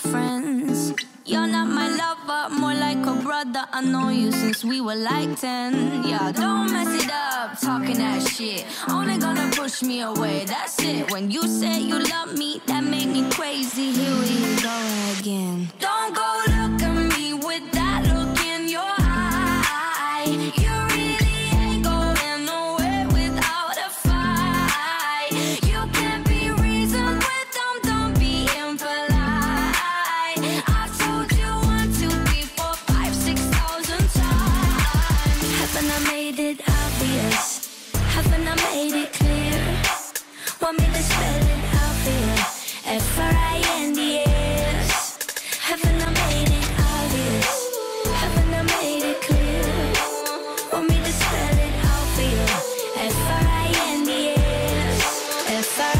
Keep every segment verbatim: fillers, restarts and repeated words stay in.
friends. You're not my lover, more like a brother. I know you since we were like ten. Yeah, don't mess it up, talking that shit. Only gonna push me away, that's it. When you say you love me, that made me crazy. Here we go again. Don't go look at me with that look in your eye. You really ain't going nowhere without a fight. You can't be reasoned with them, don't be impolite. I told you one, two, three, four, five, six thousand times. Haven't I made it obvious? Haven't I made it clear? Want me to spell it out for you? F R I N D S. Haven't I made it obvious? Haven't I made it clear? Want me to spell it out for you? F R I N D S. F R I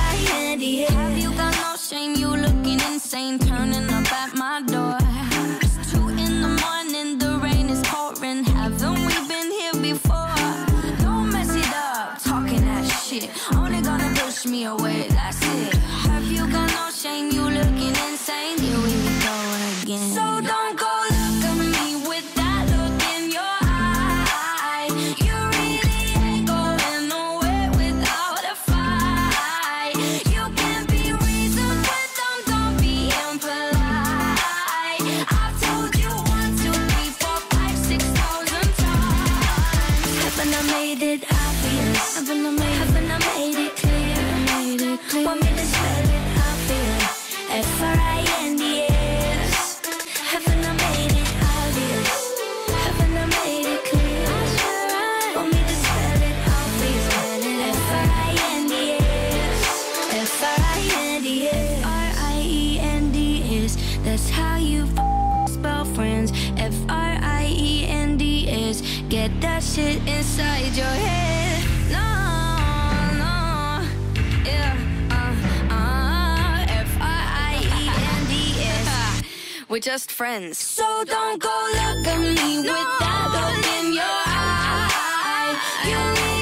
N D S. Have you got no shame? You looking insane, turning up at my door. It's two in the morning, the rain is pouring. Haven't we been here before? Don't mess it up, talking that shit. Only gonna push me away, that's it. Have you got no shame? You looking insane. Here we go again. So don't go look at me with that look in your eye. You really ain't going nowhere without a fight. You can't be reasoned with them, don't be impolite. I've told you one, two, three, four, five, six thousand times. Haven't I made it obvious? Haven't I made, haven't I made it clear? Made it clear. Want me to spell it out for you? F R I N D S. Haven't I made it obvious? Haven't I made it clear? Want me to spell it out for you? F R I N D S. F R I N D S. R I E N D S. That's how you f- spell friends. F R I E N D S. Get that shit inside your head. No, no, yeah, uh, uh, F R I E N D S. We're just friends. So don't go look at me with that look in your eye. You